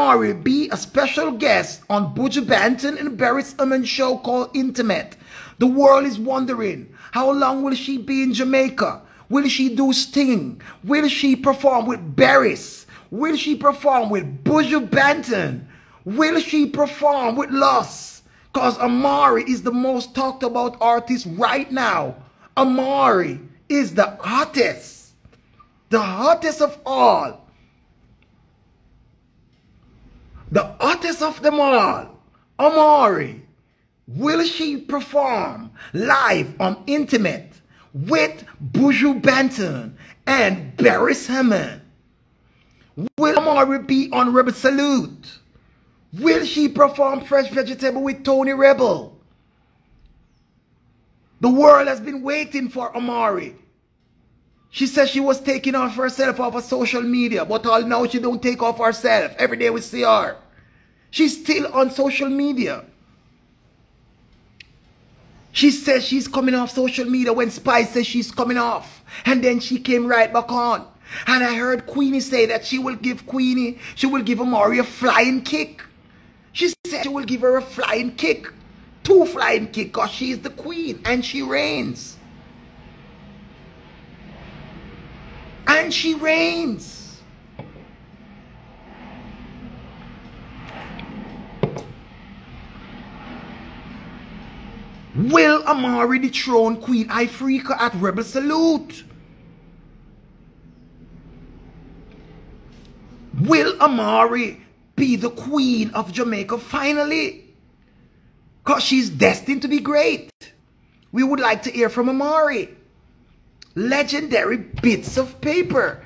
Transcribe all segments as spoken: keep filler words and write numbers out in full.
Mori be a special guest on Buju Banton and Beres Hammond show called Intimate. The world is wondering, how long will she be in Jamaica? Will she do Sting? Will she perform with Beres? Will she perform with Buju Banton? Will she perform with Loss? Because Amari is the most talked about artist right now. Amari is the hottest. The hottest of all. The hottest of them all. Amari. Will she perform live on Intimate with Buju Banton and Beres Hammond? Will Amari be on Rebel Salute? Will she perform Fresh Vegetable with Tony Rebel? The world has been waiting for Amari. She said she was taking off herself off of social media, but all now she don't take off herself. Every day we see her. She's still on social media. She says she's coming off social media when Spice says she's coming off. And then she came right back on. And I heard Queenie say that she will give Queenie, she will give Amari a flying kick. She said she will give her a flying kick. Two flying kicks, because she is the queen and she reigns. And she reigns. Will Amari dethrone Queen Ifrika at Rebel Salute? Will Amari be the queen of Jamaica finally? Because she's destined to be great. We would like to hear from Amari. Legendary Bits of Paper.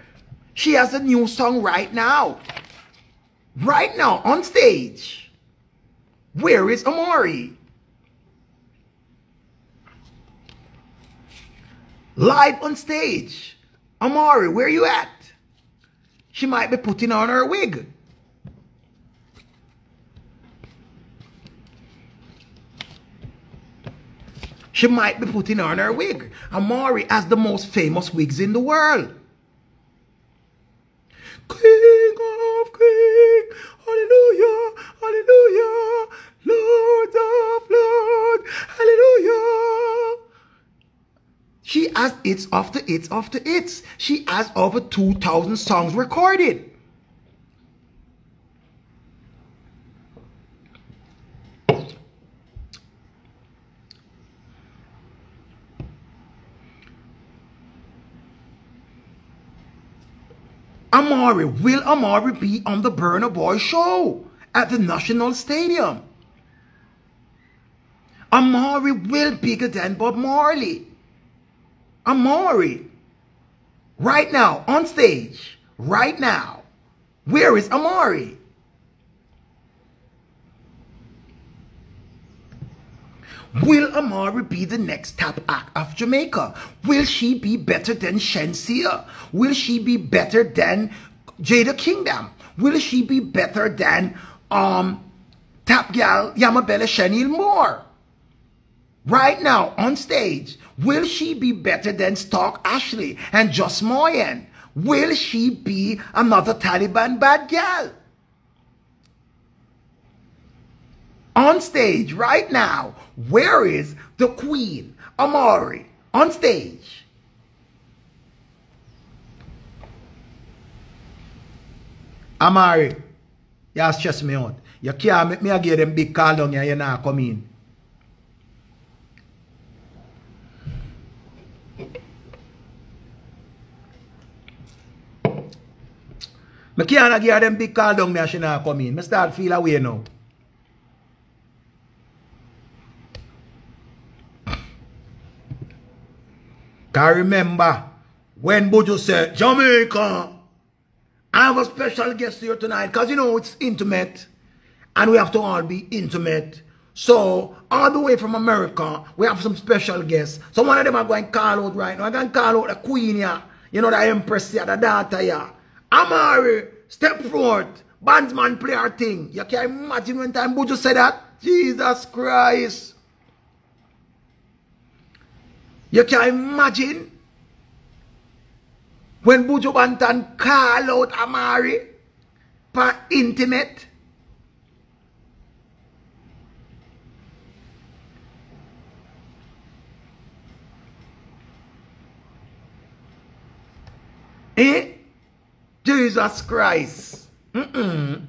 She has a new song right now. Right now on stage. Where is Amari? Live on stage. Amari, where you at? She might be putting on her wig. She might be putting on her wig. Amari has the most famous wigs in the world. King of Kings, hallelujah, hallelujah, Lord of Lords, hallelujah. She has hits after hits after hits. She has over two thousand songs recorded. Amari, will Amari be on the Burna Boy show at the National Stadium? Amari will be bigger than Bob Marley. Amari, right now, on stage, right now, where is Amari? Will Amari be the next top act of Jamaica? Will she be better than Shenseea? Will she be better than Jada Kingdom? Will she be better than um, Tap Gal Yamabella Shenil Moore? Right now, on stage, will she be better than Stark Ashley and Joss Moyen? Will she be another Taliban bad gal? On stage right now, where is the queen, Amari, on stage? Amari, you stress me out. You can't make me a give them big call down here, you not come in. I can't give them big call down there, she not come in. I start feel away now. I remember when Buju said, Jamaica, I have a special guest here tonight. Because, you know, it's intimate. And we have to all be intimate. So, all the way from America, we have some special guests. So, one of them are going to call out right now. I'm going to call out the queen here. You know, the empress here, the daughter here. Amari, step forward. Bandsman, play our thing. You can imagine when time Buju said that. Jesus Christ. You can imagine when Buju Banton call out Amari per Intimate. Eh? Jesus Christ. Mm-mm.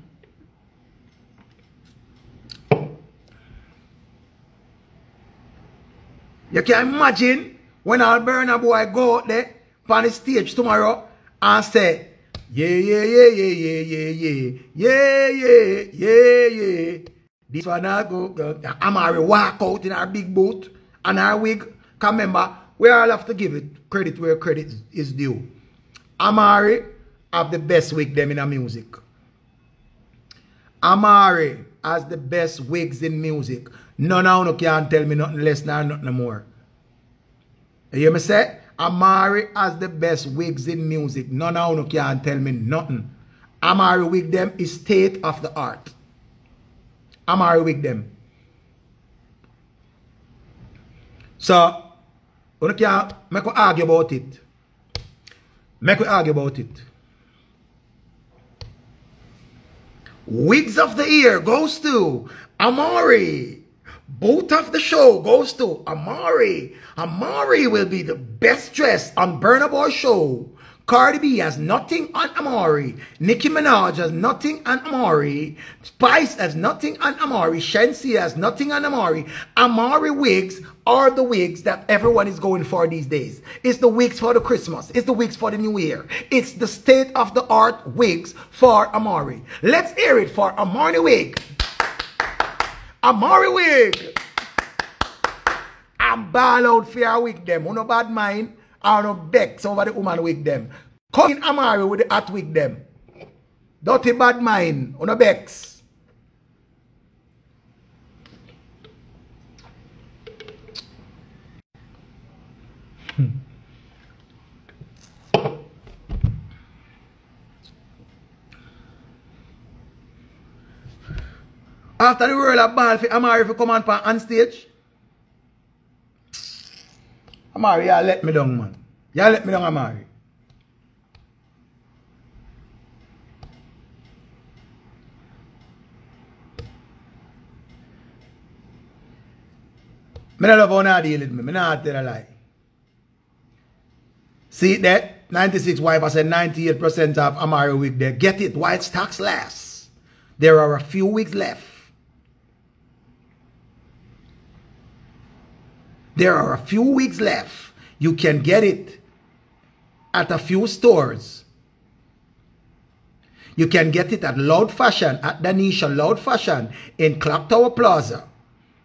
You can imagine when all Burna Boy go out there on the stage tomorrow and say, yeah, yeah, yeah, yeah, yeah, yeah, yeah, yeah, yeah, yeah. This one I go, go. Amari walk out in our big boat and our wig. Because remember, we all have to give it credit where credit is due. Amari have the best wig them in our music. Amari has the best wigs in music. No, no, no can't tell me nothing less than nothing more. You hear me say? Amari has the best wigs in music. No, no, no can't tell me nothing. Amari wig them is state of the art. Amari wig them. So, you can't make me argue about it. Make we argue about it. Wigs of the year goes to Amari. Boot of the show goes to Amari. Amari will be the best dressed on Burna Boy show. Cardi B has nothing on Amari. Nicki Minaj has nothing on Amari. Spice has nothing on Amari. Shenseea has nothing on Amari. Amari wigs are the wigs that everyone is going for these days. It's the wigs for the Christmas. It's the wigs for the New Year. It's the state of the art wigs for Amari. Let's hear it for Amari wig. Amari wig. I'm ball out for your wig them. No bad mind. I don't beg somebody woman wig them. Cutting Amari with the hat wig them. Dirty bad mind. On a becks. Hmm. After the world of ball for Amari if you come on for on stage. Amari, y'all let me down, man. Y'all let me down, Amari. I don't love how I deal with me. I don't tell a lie. See that? ninety-six wife said ninety-eight percent of Amari wig there. Get it. White stocks last. There are a few wigs left. There are a few wigs left. You can get it at a few stores. You can get it at Loud Fashion, at Danisha Loud Fashion, in Clock Tower Plaza.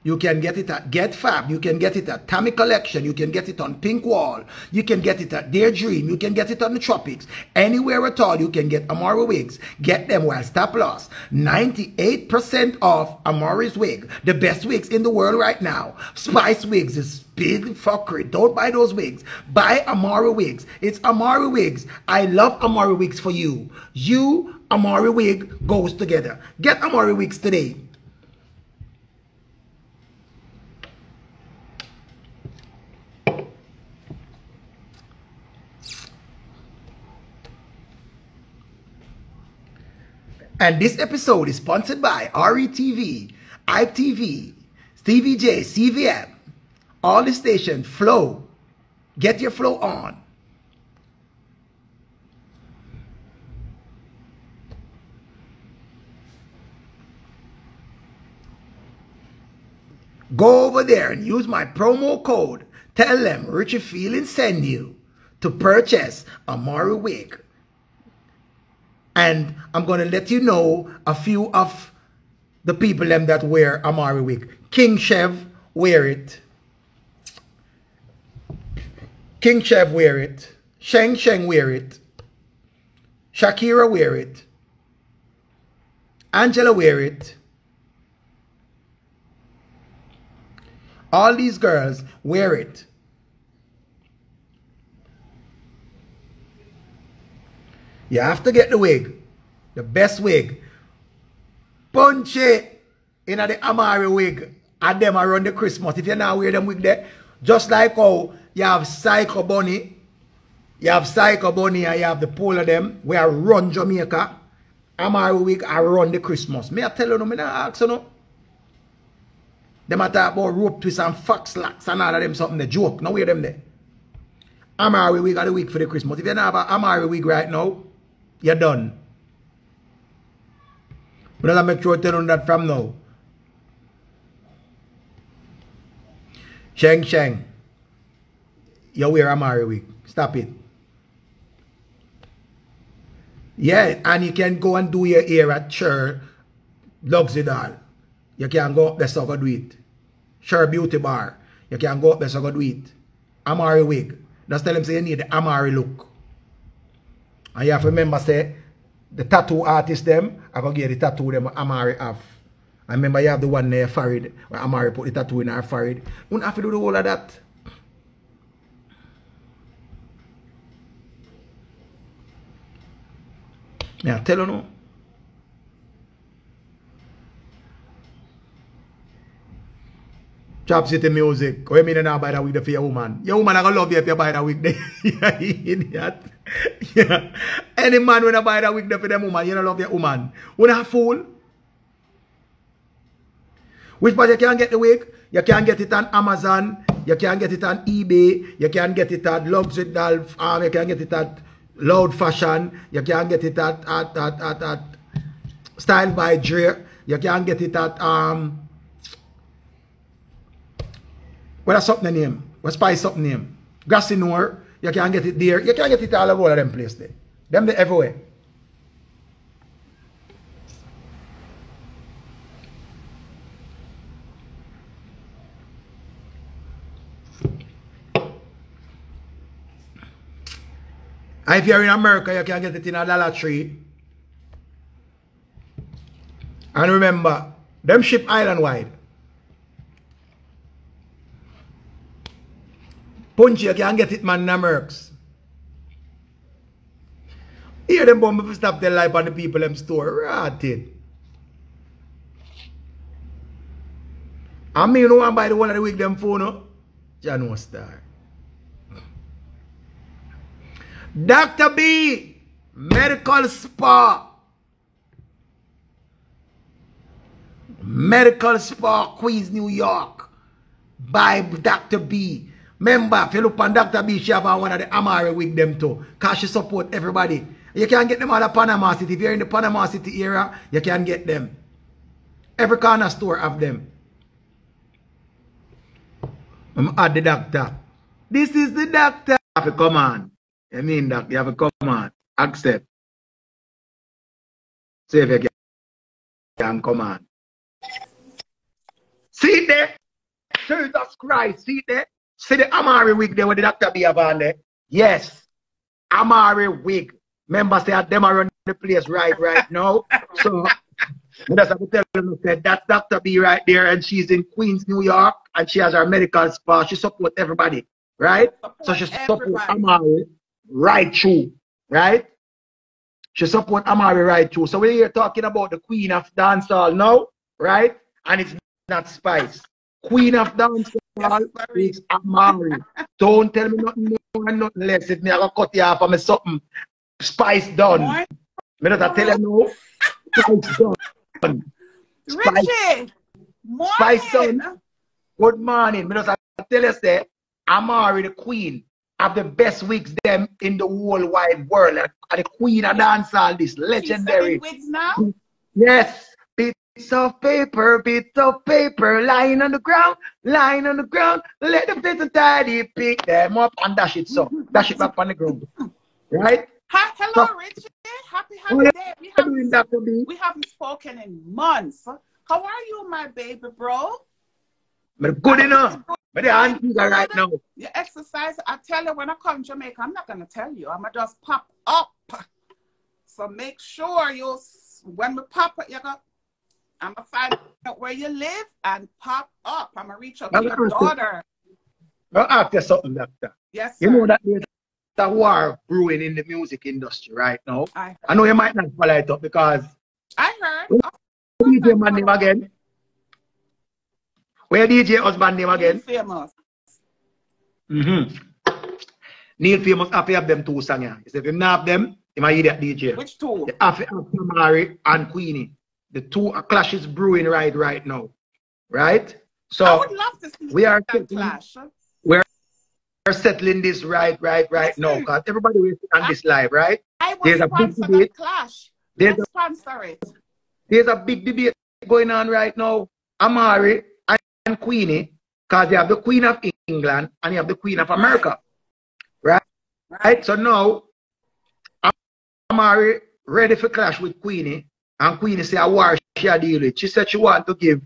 You can get it at GetFab. You can get it at Tami Collection. You can get it on Pink Wall. You can get it at Daydream. You can get it on the Tropics. Anywhere at all, you can get Amari wigs. Get them while stop loss. ninety-eight percent of Amari's wig. The best wigs in the world right now. Spice wigs is big fuckery. Don't buy those wigs. Buy Amari wigs. It's Amari wigs. I love Amari wigs for you. You, Amari wig, goes together. Get Amari wigs today. And this episode is sponsored by R E T V, I T V, T V J, C V M, all the stations, Flow. Get your flow on. Go over there and use my promo code. Tell them Richie Feelings send you to purchase Amari wig. And I'm going to let you know a few of the people them that wear Amari wig. King Chev wear it. King Chev wear it. Sheng Sheng wear it. Shakira wear it. Angela wear it. All these girls wear it. You have to get the wig. The best wig. Punch it in the Amari wig. And them around the Christmas. If you now wear them wig there. Just like how you have Psycho Bunny. You have Psycho Bunny and you have the pole of them. We are run Jamaica. I'm every week I run the Christmas. Me I tell you no, me not ask you no. Them I talk about rope twists and fox locks and all of them something, the joke. Now where them there? I'm every week of the week for the Christmas. If you don't have a I'm every week right now, you're done. But I make sure I tell you that from now. Sheng Sheng, you wear a Mari wig. Stop it. Yeah, and you can go and do your hair at Sure Luxy Doll. You can go up there so go do it. Sure Beauty Bar. You can go up there so go do it. Amari wig. Just tell him say you need the Amari look. And you have to remember say the tattoo artist them, I go get the tattoo them Amari have. I remember you have the one there, Farid, where Amari put the tattoo in her Farid. You don't have to do the whole of that. Now tell you no. Chop City Music. What do you mean you don't buy that wig for your woman? Your woman is going to love you if you buy that wig there. Yeah, idiot. Yeah. Any man when I buy that wig there for them woman, you don't love your woman. You're not a fool. Which part you can't get the wig? You can't get it on Amazon. You can't get it on eBay. You can't get it at Luxury Doll. Um, you can't get it at Loud Fashion. You can't get it at, at, at, at, at Style by Dre. You can't get it at... Um, what is something name? What Spice something name? Grassinor. You can't get it there. You can't get it all over them places there. Them they everywhere. And if you're in America, you can get it in a Dollar Tree. And remember, them ship island wide. Punch, you can get it, man, in America. Hear them bomb if you stop their life on the people them store. Rotted. I mean, no one buy the one of the week them phone, no? Jano Star. Doctor B Medical Spa. Medical Spa, Queens, New York. By Doctor B. Remember, if you look on Doctor B, she have one of the Amari with them too. Because she support everybody. You can get them out of Panama City. If you're in the Panama City area, you can get them. Every corner store have them. I'm at the doctor. This is the doctor. Come on. I mean that you have a command, accept. See if you can command. See there? Jesus Christ, see there? See the Amari wig there where the doctor be on there? Yes. Amari wig. Members say them are running the place right right now. So that's what I tell them. That's Doctor B right there, and she's in Queens, New York, and she has her medical spa. She supports everybody, right? Support so she supports Amari. Right through, right? She support Amari right through. So we're here talking about the Queen of Dancehall now, right? And it's not Spice. Queen of Dancehall is Amari. Don't tell me nothing more and nothing less. If me I go cut you off and me something Spice done. What? Me not tell you no. Spice done. Spice. Richie, morning. Spice done. Good morning. Me not tell you say Amari the Queen have the best wigs them in the whole wide world. And the Queen of Dancehall, this legendary. Wigs now? Yes. Bits of paper, bits of paper, lying on the ground, lying on the ground. Let the bits of tidy pick them up and dash it so. Dash it back on the ground. Right? Ha hello, so, Richie. Happy, happy day. We haven't, we haven't spoken in months. How are you, my baby, bro? But good enough. But the aunties are right now. You exercise. I tell you, when I come to Jamaica, I'm not going to tell you. I'm going to just pop up. So make sure you, when we pop up, you're going to, I'm going to find out where you live and pop up. I'm going to reach out to your daughter. I'll ask you something, doctor. Yes, sir. You know that there's a war brewing in the music industry right now. I, I know you might not follow it up because. I heard. D J man name again. Where D J husband name again? Neil Famous. Mm-hmm. Neil Famous, happy have them two songs. He said, if you not have them, Am I idiot D J? Which two? The Afi Mari and Queenie. The two clashes brewing right right now. Right? So I would love to see we are that settling, clash. We're settling this right, right, right now. Because everybody will see on I, this live, right? I was there's a big debate. Clash. There's Let's a, sponsor it. There's a big debate going on right now. Amari and Queenie, because you have the Queen of England and you have the Queen of America. Right? Right? Right. So now Amari ready for clash with Queenie. And Queenie say a war she a deal with. She said she want to give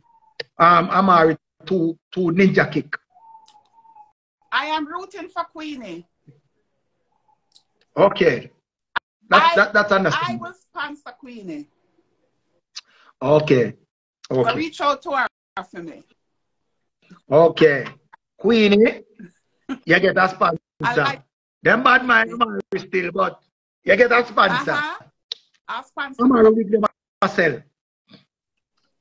um Amari two two ninja kick. I am rooting for Queenie. Okay. That's I, that, that's understandable. I will sponsor Queenie. Okay. Okay. So reach out to her for me. Okay. Queenie, you get a sponsor. Like them bad mind Amari still, but you get a sponsor. Uh-huh. I'll sponsor Amari with them myself.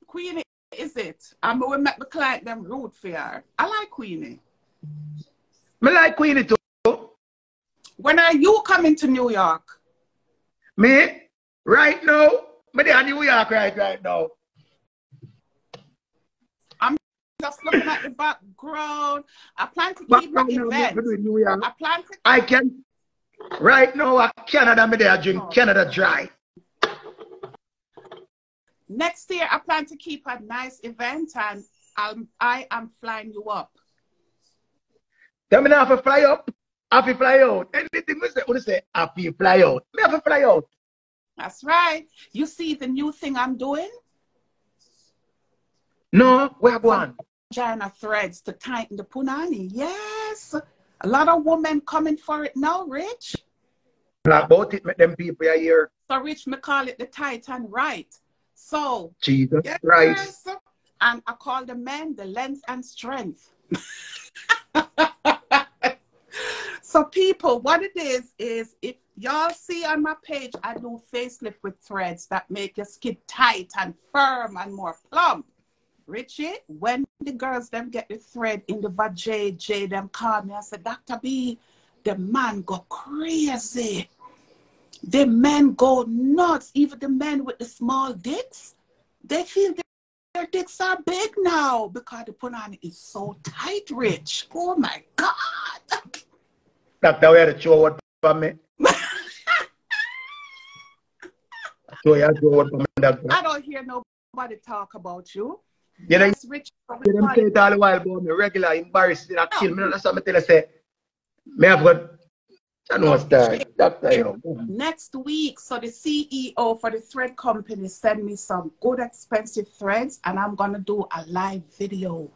Queenie is it? I'm going to make the client them root for her. I like Queenie. Me like Queenie too. When are you coming to New York? Me? Right now? Me in New York right, right now. I'm just looking at the background. I plan to keep my event. I plan to I can. Right now, I Canada, me there drink oh. Canada dry. Next year, I plan to keep a nice event and I'll, I am flying you up. Tell me now if I fly up, if I fly out. Anything we say, we say, if you fly out, me have to fly out. That's right. You see the new thing I'm doing? No, we have one. Vagina threads to tighten the punani. Yes. A lot of women coming for it now, Rich. Not about it, them people are here. So, Rich, me call it the tight and right. So, Jesus yes, Christ. And I call the men the length and strength. So, people, what it is, is if y'all see on my page, I do facelift with threads that make your skin tight and firm and more plump. Richie, when the girls them get the thread in the vajay, Jay them call me. I said, Doctor B, the man go crazy. The men go nuts. Even the men with the small dicks, they feel their dicks are big now because the punani is so tight, Rich. Oh my God. Doctor, we had to show what for me. I don't hear nobody talk about you. You know, yes, Rich, you know, say it all the while about me, regular, embarrassing, I kill me. That's what I tell you, say, me have got, I know what's that. Next week, so the C E O for the thread company sent me some good expensive threads, and I'm going to do a live video.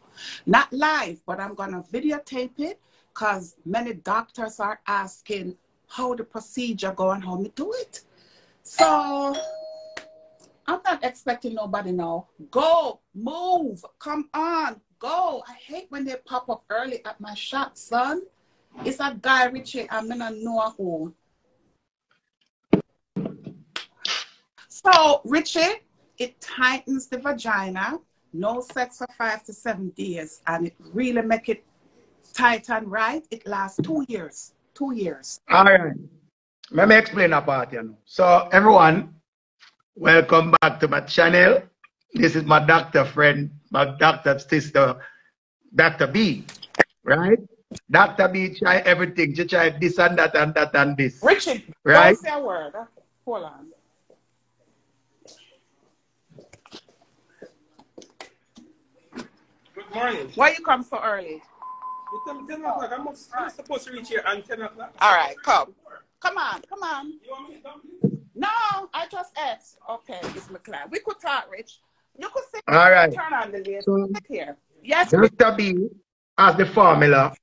Not live, but I'm going to videotape it, because many doctors are asking how the procedure go and how me do it. So I'm not expecting nobody now. Go, move, come on, go. I hate when they pop up early at my shop, son. It's a guy, Richie, I'm in a Noah hole. So, Richie, it tightens the vagina. No sex for five to seven days. And it really make it tight and right. It lasts two years. Two years. All right. Let me explain about you. So, everyone, welcome back to my channel. This is my doctor friend, my doctor sister, Doctor B, right? Doctor B try everything. She try this and that and that and this. Richie, right? Don't say a word. Hold on. Good morning. Why you come so early? You tell me ten o'clock. I'm, I'm supposed to reach here at ten o'clock. All right, come. Come on, come on. You want me to dump you? No, I just asked. Okay, Miz McLeod. We could talk, Rich. You could say, all right. Turn on the lid. So, here. Yes, Doctor B has the formula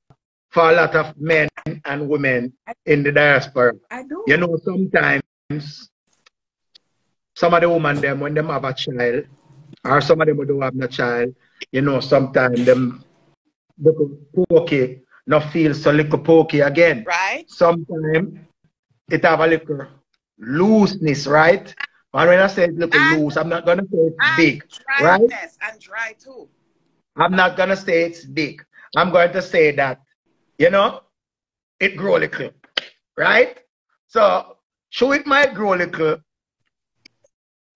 for a lot of men and women in the diaspora. I do. You know, sometimes some of the women, them, when they have a child, or some of them who don't have no child, you know, sometimes them little pokey, not feel so little pokey again. Right. Sometimes it have a little looseness, right? And when I say look and, loose, I'm not gonna say it's big, right? And dry too. I'm not gonna say it's big. I'm going to say that, you know, it grow a little, right? So So it might grow a little.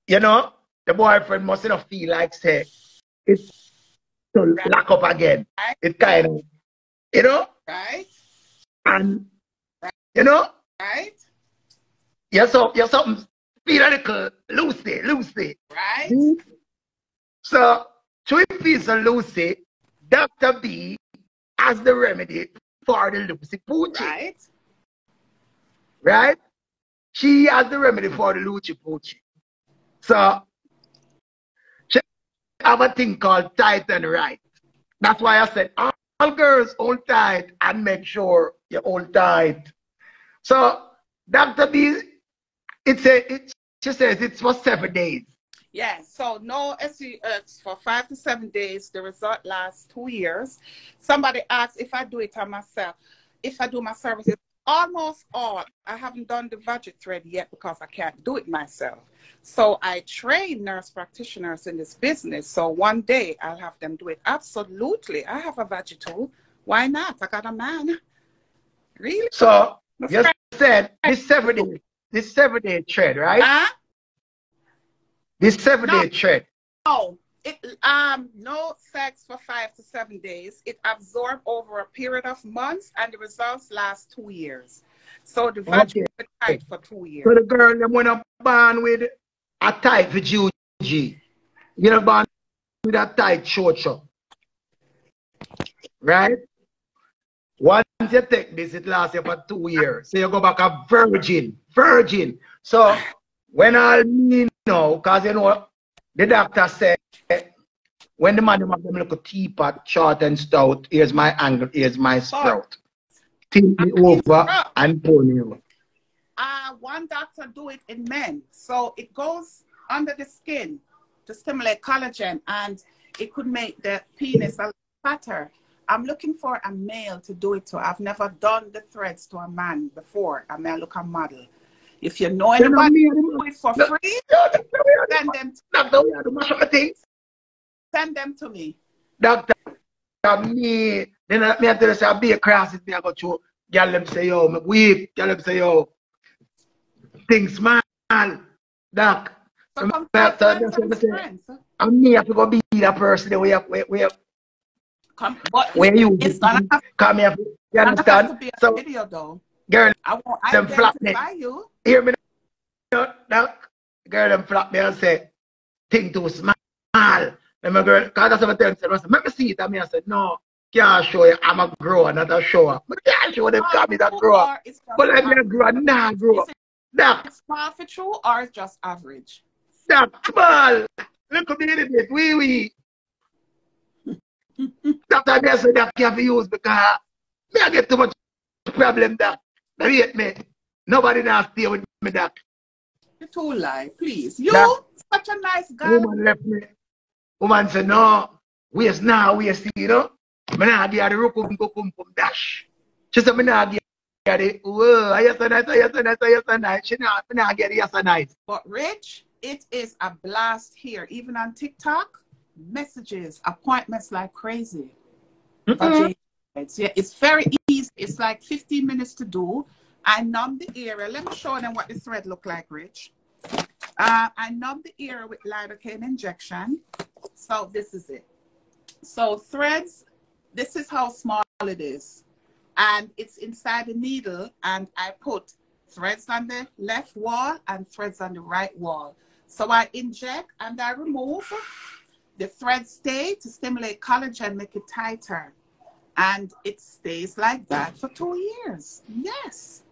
You know, the boyfriend must not feel like, say, it's to right. lock up again. Right. It kind of, you know? Right. And, right. you know? Right. You're, so, you're something, feel a little loosey, loosey. Right. Mm-hmm. So, so it feels a loosey, Doctor B has the remedy for the loosey poochie. Right. Right? She has the remedy for the loosey poochie. So, she have a thing called tight and right. That's why I said, all, all girls hold tight and make sure you hold tight. So, Doctor B, it say, it, she says it's for seven days. Yes, yeah, so no S E X for five to seven days. The result lasts two years. Somebody asked if I do it on myself. If I do my services, almost all. I haven't done the budget thread yet because I can't do it myself. So I train nurse practitioners in this business. So one day I'll have them do it. Absolutely. I have a vagital. Why not? I got a man. Really? So you said this seven day, this seven day thread, right? Huh? This seven no, day thread. No, it, um, no sex for five to seven days. It absorbs over a period of months, and the results last two years. So the vagina okay. tight for two years. So the girl that went up born with a tight for G O G. You know, born with a tight short short. Right? Once you take this, it lasts you for two years. So you go back a virgin. Virgin. So when I mean now, because you know, the doctor said, when the man have them look a teapot, short and stout, here's my angle, here's my sprout. Tilt me over and pull me over. Uh, one doctor do it in men. So it goes under the skin to stimulate collagen, and it could make the penis a little fatter. I'm looking for a male to do it to. I've never done the threads to a man before. I mean, I look a model. If you know anybody who do it for free, send them to me. Send them to me. Doctor, me, then I have to say, I'll be a crass if I go to girl them say, yo, me weep, girl them say, yo, things man, doc. So I'm me have to go be that person where you it's gonna have to be a video though. Girl, I won't them flap me. You. Hear me now, doc. Girl, them flap me and say, thing too small. Then my girl, because that's what I tell them, let me see it. And I said, no, can't show you. I'm a grower, not a shower. But can't show them, because I'm a grower. But let me grow, nah, grow. Doc. It's small for true or it's just average? Doc, small. Look at me in it, wee wee. That's what I said, that can't be used because I get too much problem, doc. They hate me. Nobody now stay with me, doc. You too lie, please. You, doc, such a nice guy. Woman left me. Woman said, no, where's now, where's you know? Me nah give the rukum kukum kum dash. She said, me nah give the, oh, yes and nice, yes and nice, yes and nice. She nah, me nah give the yes and nice. But Rich, it is a blast here. Even on TikTok, messages, appointments like crazy. Mm-hmm. It's, yeah, it's very easy. It's like fifteen minutes to do. I numb the area. Let me show them what this thread look like, Rich. Uh, I numb the area with lidocaine injection. So this is it. So threads, this is how small it is. And it's inside the needle. And I put threads on the left wall and threads on the right wall. So I inject and I remove. The threads stay to stimulate collagen, make it tighter. And it stays like that for two years. Yes.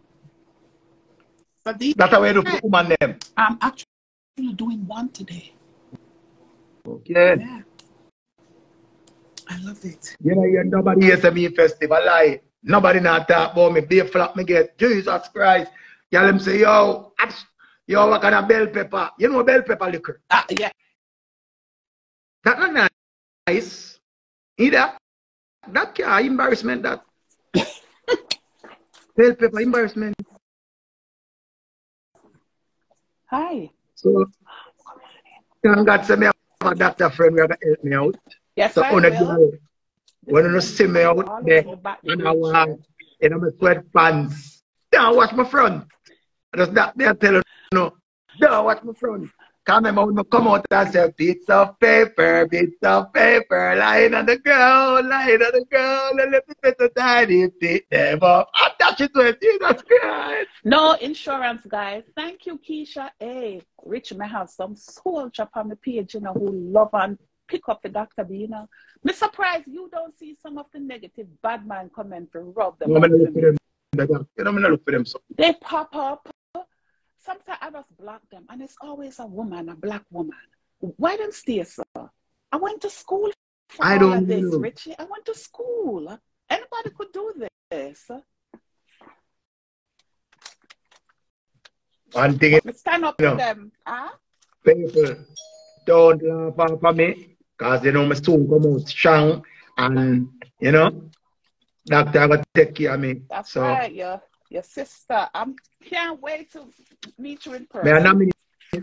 So these that's how we do woman them. I'm actually doing one today. Okay. Yeah. I love it. You know, you nobody hears me festival lie. Nobody not talk about me. They flap me get Jesus Christ. Y'all them say, yo, yo, what kind of bell pepper? You know bell pepper liquor? Ah, yeah. That's not nice. Either. That car embarrassment that bell pepper embarrassment. Hi. So thank God say me have a doctor friend who gonna help me out. Yes, so I will. Go, when you see me out there and I walk in my sweatpants, now watch my front. Just that they tell you, no, don't watch my friend. Come out, no, come out and say, bits of paper, bits of paper, lying on the ground, lying on the ground, and let the better daddy pick them up. I'm touching to it, Jesus Christ. No insurance, guys. Thank you, Keisha. Hey, Rich may have some soldier on the page, you know, who love and pick up the Doctor B, you know. Me surprised you don't see some of the negative bad man comment to rub them. No, I'm look for them. You know, I'm look for them. So. They pop up. Sometimes I just block them, and it's always a woman, a black woman. Why don't stay, sir? I went to school for I all don't of this, know. Richie. I went to school. Anybody could do this. One thing is, stand up to them. Huh? People, don't laugh at me, because you know my soon come out strong, and you know, doctor will take care of me. That's so. Right, yeah. Your sister, I can't wait to meet you in person. May I nominate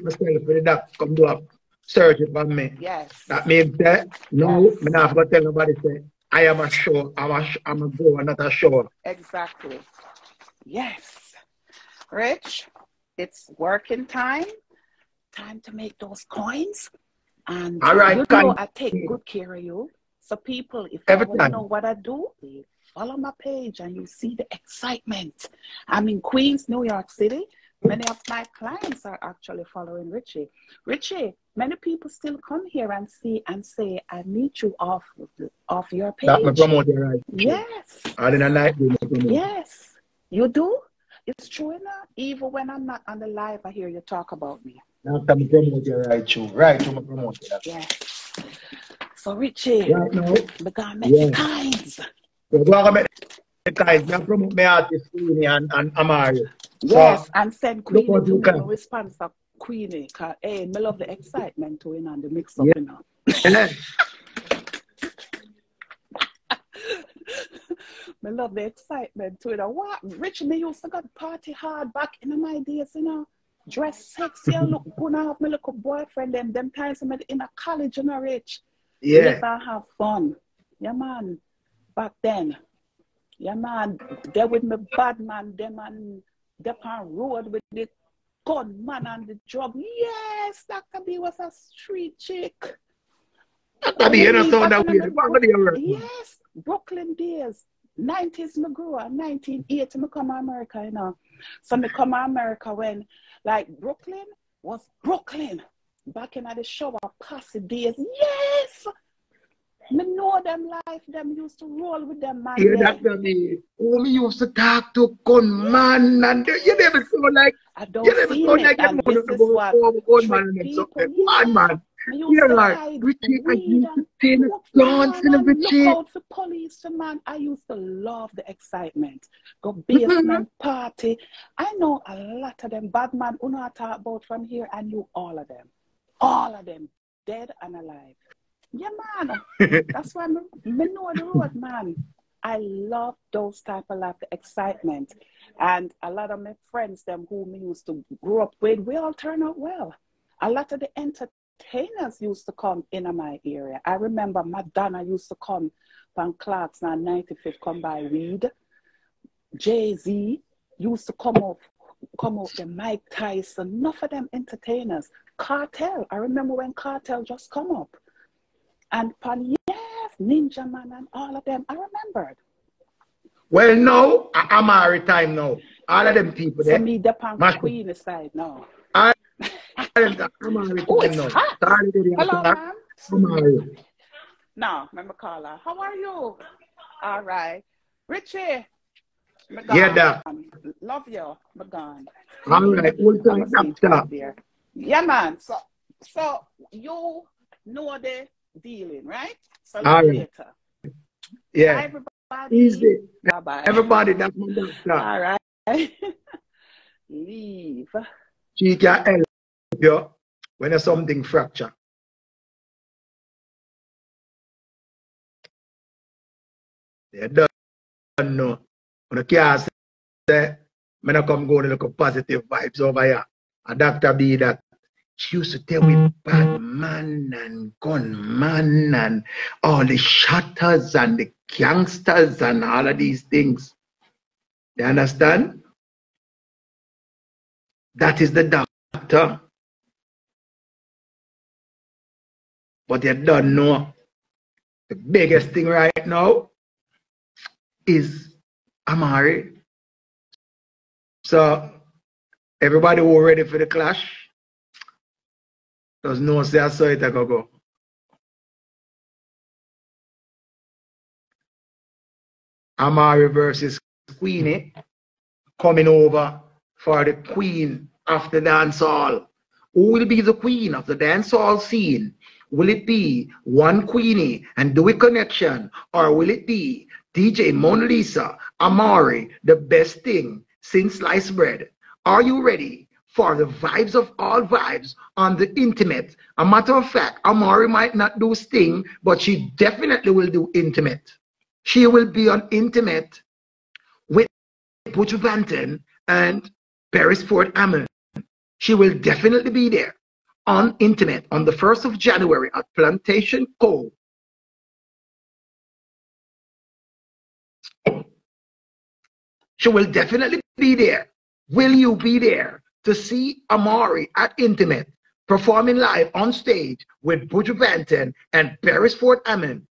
myself for the doctor come do a surgery for me? Yes. That means that, no, yes. I'm not going to tell nobody say, I am a show, I'm a, I'm a go, I'm not a show. Exactly. Yes. Rich, it's working time. Time to make those coins. And all right, you know I take good care of you. So people, if you want to know what I do, follow my page and you see the excitement. I'm in Queens, New York City. Many of my clients are actually following Richie. Richie, many people still come here and see and say, I meet you off, off your page. That's my promoter, right? Yes. I didn't like you. Yes. You do? It's true enough. Even when I'm not on the live, I hear you talk about me. That's my promoter, right? You. Right, you're my promoter. Yes. So, Richie, right now, we're going to make yes. kinds. So guys, I promote my artist Queenie and, and Amari. Yes, so, and send Queenie to you can. Response to Queenie. Hey, I love the excitement to win and the mix up. Yeah. You know. Yeah. I love the excitement to it. What? Rich, me used to got party hard back in my days, you know. Dress sexy, I look good. I have my little boyfriend, them, them times I met in a college, you know, Rich. Yeah. Yes, I have fun. Yeah, man. Back then, yeah man, they with me bad man, them and them on road with the gun man and the drug. Yes, Doctor B was a street chick. Doctor B, you know, so that we the yes, Brooklyn days, nineties me grew up, nineteen eighty me come to America, you know. So me come to America when, like, Brooklyn was Brooklyn. Back in the shower, posse days, yes! Me know them life, them used to roll with them man. Yeah, that's me. Oh, me used to talk to gun man and they, you never sound like I don't you never sound like you want to go over gun man and something. Man, man. You're like Richie, I used to see the dance and everything. Look out for police, man. I used to love the excitement. Go basement party. I know a lot of them bad man who I talk about from here. I knew all of them, all of them, dead and alive. Yeah, man. That's why me, me know the road, man. I love those type of life, the excitement. And a lot of my friends, them who me used to grow up with, we all turn out well. A lot of the entertainers used to come in my area. I remember Madonna used to come from Clark's on ninety-fifth, come by weed. Jay-Z used to come off, come off the Mike Tyson. Enough of them entertainers. Cartel. I remember when Cartel just come up. And Pan, yes, Ninja Man and all of them, I remembered. Well, no, I, I'm out of time now. All of them people there. So me, the Pan Queen side now. I, I'm out of oh, time now. Hot. Hello, ma'am. How are you? No, remember Carla. How are you? All right. Richie. Yeah, that. Love you. I'm gone. All right. All time after. Yeah, man. So, so you know the dealing, right? So later. Right. Yeah. Bye, everybody. Easy. Bye bye. Everybody, that's my doctor. All right. Leave. She can help you when there's something fractured. They don't know. When I can't say, when I come go and look at positive vibes over here, a Doctor B that. She used to tell me bad man and gun man and all the shutters and the gangsters and all of these things. You understand? That is the doctor. But you don't know. The biggest thing right now is Amari. So everybody who ready for the clash does know say I saw it a go go. Amari versus Queenie coming over for the queen of the dance hall. Who will be the queen of the dance hall scene? Will it be one Queenie and Do It Connection? Or will it be D J Mona Lisa, Amari, the best thing since sliced bread? Are you ready for the vibes of all vibes on the Intimate? A matter of fact, Amari might not do Sting, but she definitely will do Intimate. She will be on Intimate with Buju Banton and Beres Hammond. She will definitely be there on Intimate on the first of January at Plantation Cove. She will definitely be there. Will you be there to see Amari at Intimate performing live on stage with Buju Banton and Beres Hammond?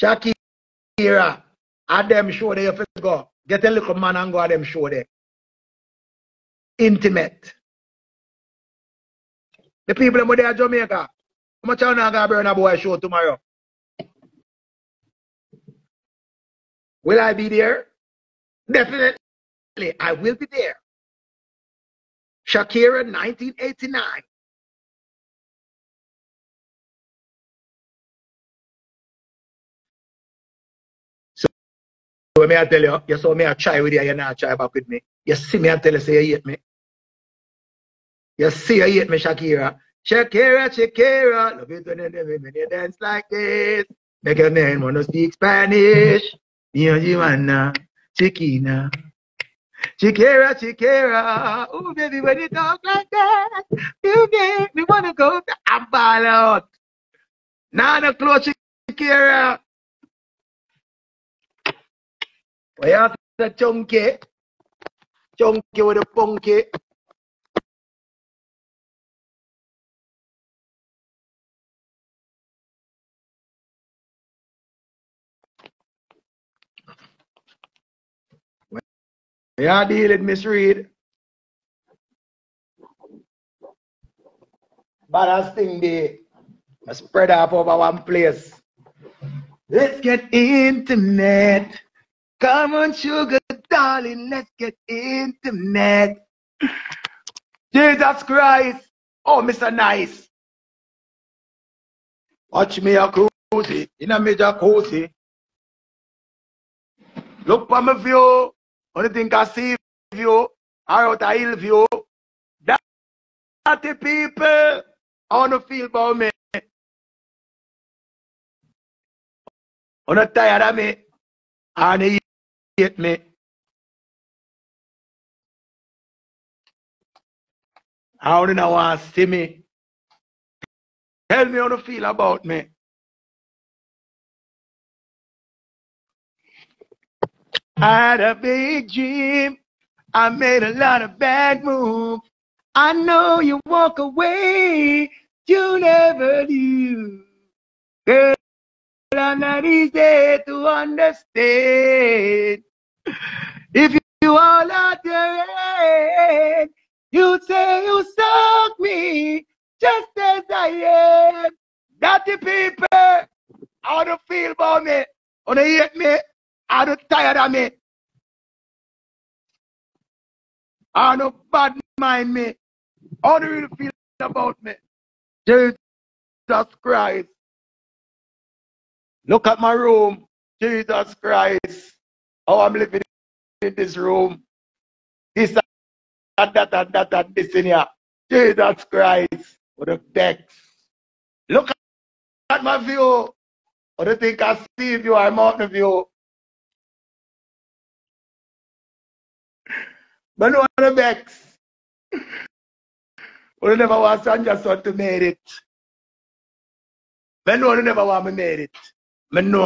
Shakira, at them show there, you have to go. Get a little man and go at them show there. Intimate. The people who are there in Jamaica, how much are you going to Burna Boy show tomorrow? Will I be there? Definitely, I will be there. Shakira, nineteen eighty-nine. So me I tell you, you saw me I try with you, you not try back with me. You see me I tell you, say you hate me. You see you hate me, Shakira. Shakira, Shakira, love it when you dance like this. Make a man wanna speak Spanish. Mia Giovanna, Chiquina. Shakira, Shakira, oh baby, when you talk like that, you make me wanna go to a ball out. Nana close, Shakira. We have the chunky, chunky with a punky. We are dealing, Miss Reed. Badass thing day. I spread up over one place. Let's get intimate. Come on, sugar, darling, let's get intimate. Jesus Christ. Oh, Mister Nice. Watch me a cozy, in a major cozy. Look for my view. Only thing I see view, I out a hill view. That the people, I want to feel about me. I'm not tired of me. And he hit me. How do you want to see me? Tell me how you feel about me. I had a big dream. I made a lot of bad moves. I know you walk away. You never do. Girl, I'm not easy to understand. If you all out your head, you say you suck me just as I am. Dirty people, how do you feel about me? How do you hate me? How do you tired of me? How do you bad mind me? How do you really feel about me? Jesus Christ. Look at my room. Jesus Christ. How I'm living in this room. This and that and that and this in here. Jesus Christ. What a text. Look at my view. What do you think I see view? I'm out the view. But no other vex. We never was Sanja's son to make it. I know I never want me made it. I know.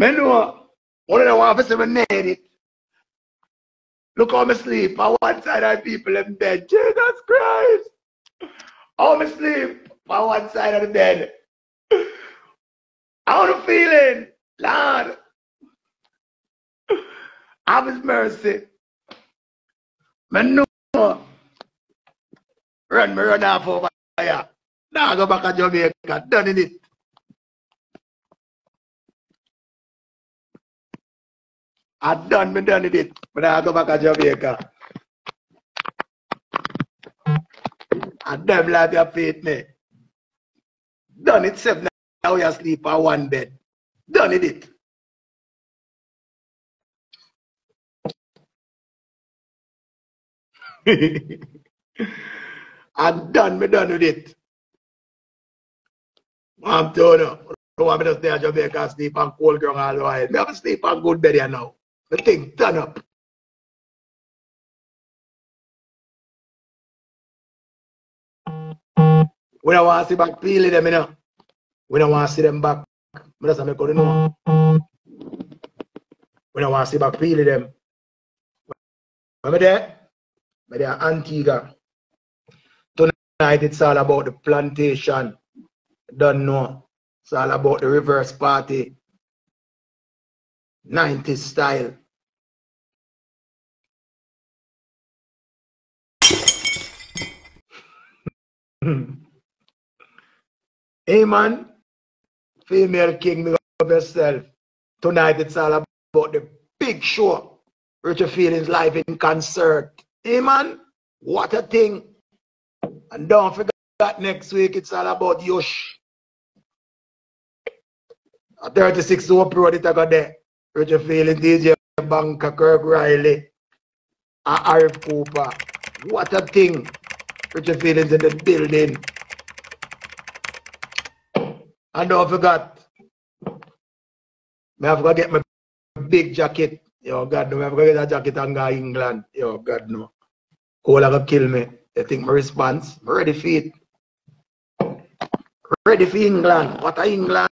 I know. I don't want to say I made it. Look how I sleep. On one side of the people in bed. Jesus Christ. How I sleep. On one side of the bed. How I'm feeling. Lord. Have his mercy. I know. Run me, run off over here. Now I go back to Jamaica. Done in it. I done me, done in it. But I go back to Jamaica. I done like your faith, me. Done it, seven hours you sleep on one bed. Done in it. I'm done, me done with it. I'm told you, I want me to stay at Jamaica and sleep on cold ground all the while. I have to sleep on good bed here now. The thing turn up. We don't want to see back peeling them, you know. We don't want to see them back. We don't want to see back peeling them. When I'm there, I'm there Antigua. Tonight it's all about the plantation. Don't know. It's all about the reverse party. nineties style. Hey man. Female king, big up yourself. Tonight it's all about the big show. Richie Feelings live in concert. Hey man. What a thing. And don't forget that next week it's all about Yosh. A thirty-six hour period I got there. Richie Feelings, D J Banka, Kirk Riley, and Arif Cooper. What a thing. Richie Feelings in the building. And don't forget, I have to get my big jacket. Yo, God no, I have to get that jacket and go to England. Yo, God no. Cold I gonna kill me. I think my response, ready for it. Ready for England. What a England.